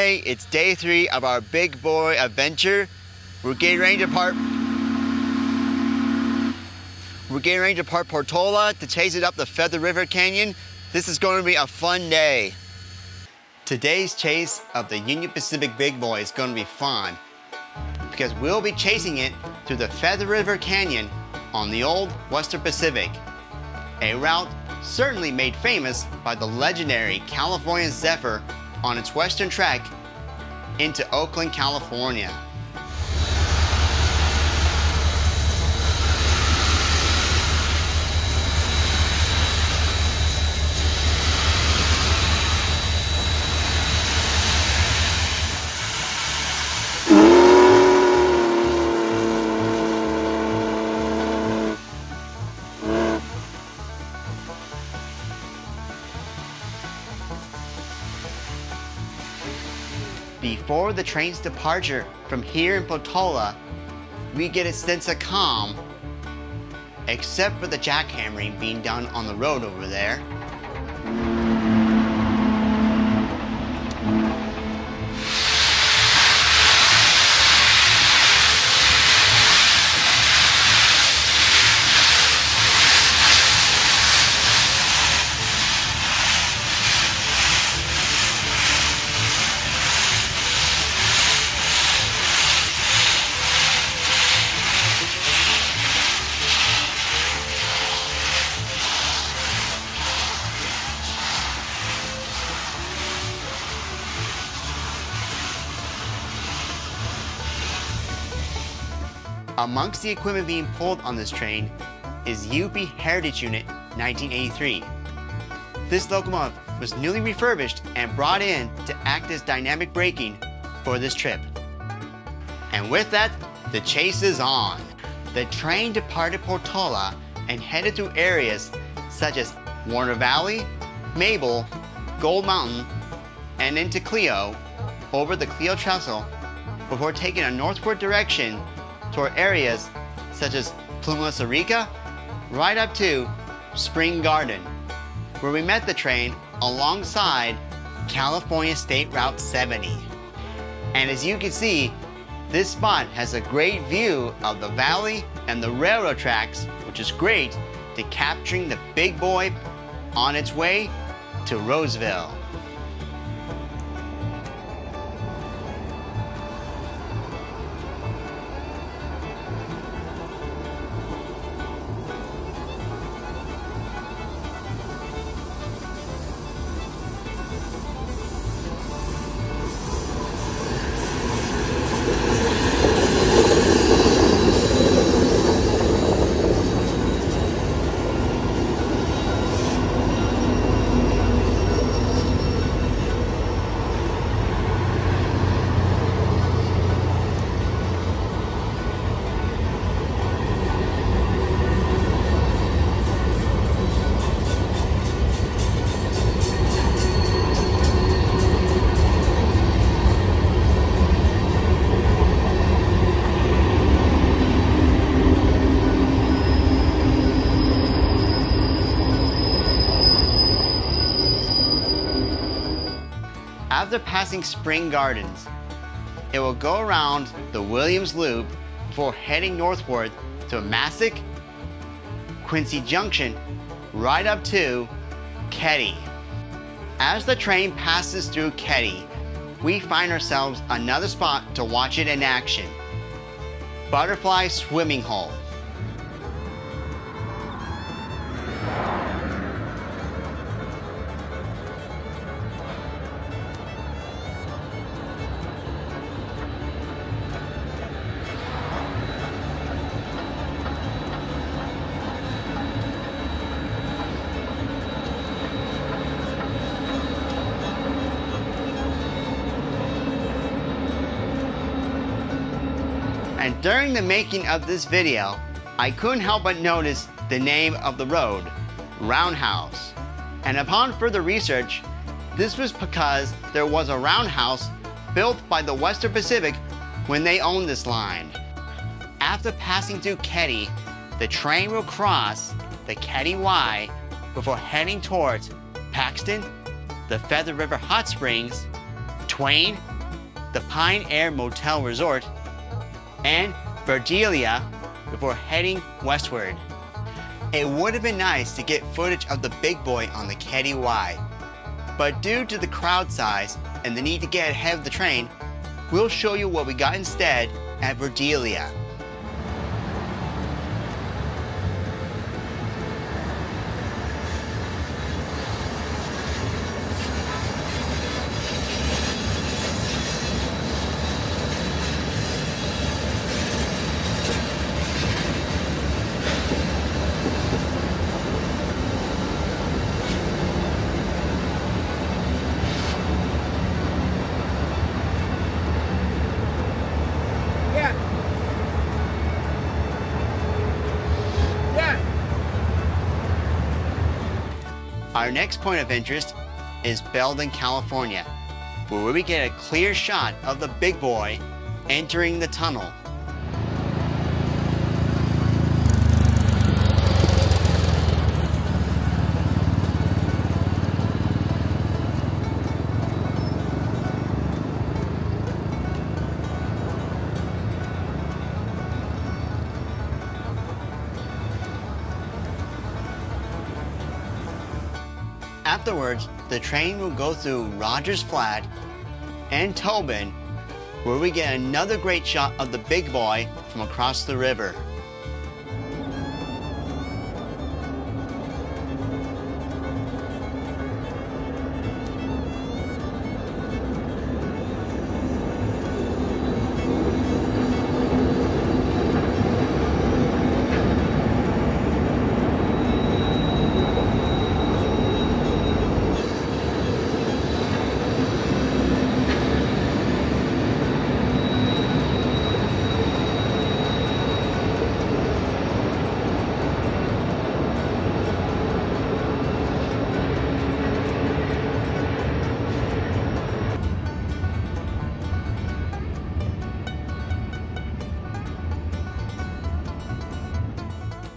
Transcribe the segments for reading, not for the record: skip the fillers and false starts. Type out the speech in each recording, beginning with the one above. today. It's day 3 of our Big Boy adventure. We're getting ready to part Portola to chase it up the Feather River Canyon. This is going to be a fun day. Today's chase of the Union Pacific Big Boy is going to be fun because we'll be chasing it through the Feather River Canyon on the old Western Pacific, a route certainly made famous by the legendary California Zephyr on its western trek into Oakland, California. Before the train's departure from here in Portola, we get a sense of calm, except for the jackhammering being done on the road over there. Amongst the equipment being pulled on this train is UP Heritage Unit 1983. This locomotive was newly refurbished and brought in to act as dynamic braking for this trip. And with that, the chase is on. The train departed Portola and headed through areas such as Warner Valley, Mabel, Gold Mountain, and into Clio over the Clio Trestle before taking a northward direction toward areas such as Plumas Eureka, right up to Spring Garden, where we met the train alongside California State Route 70. And as you can see, this spot has a great view of the valley and the railroad tracks, which is great to capturing the Big Boy on its way to Roseville. After passing Spring Gardens, it will go around the Williams Loop before heading northward to Massie Quincy Junction, right up to Keddie. As the train passes through Keddie, we find ourselves another spot to watch it in action, Butterfly Swimming Hole. And during the making of this video, I couldn't help but notice the name of the road, Roundhouse. And upon further research, this was because there was a roundhouse built by the Western Pacific when they owned this line. After passing through Keddie, the train will cross the Keddie Y before heading towards Paxton, the Feather River Hot Springs, Twain, the Pine Air Motel Resort, and Verdelia before heading westward. It would have been nice to get footage of the Big Boy on the Keddie Y, but due to the crowd size and the need to get ahead of the train, we'll show you what we got instead at Verdelia. Our next point of interest is Belden, California, where we get a clear shot of the Big Boy entering the tunnel. Afterwards, the train will go through Rogers Flat and Tobin, where we get another great shot of the Big Boy from across the river.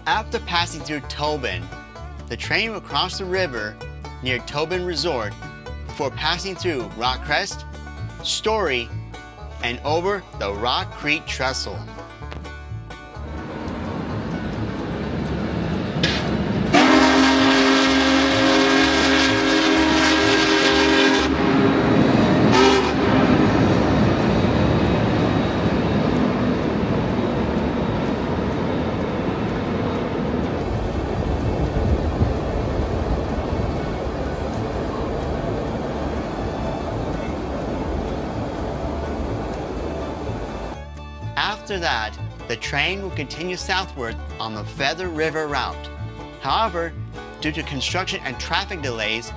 After passing through Tobin, the train will cross the river near Tobin Resort before passing through Rockcrest, Story, and over the Rock Creek Trestle. After that, the train will continue southward on the Feather River route. However, due to construction and traffic delays,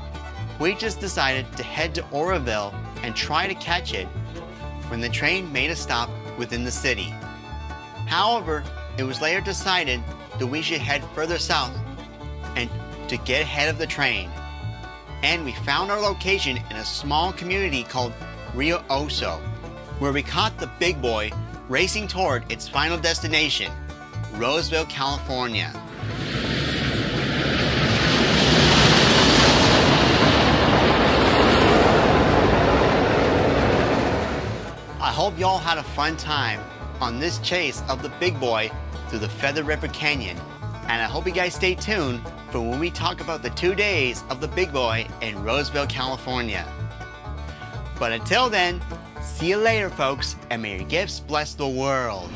we just decided to head to Oroville and try to catch it when the train made a stop within the city. However, it was later decided that we should head further south and to get ahead of the train. And we found our location in a small community called Rio Oso, where we caught the Big Boy racing toward its final destination, Roseville, California. I hope y'all had a fun time on this chase of the Big Boy through the Feather River Canyon, and I hope you guys stay tuned for when we talk about the 2 days of the Big Boy in Roseville, California. But until then, see you later, folks, and may your gifts bless the world.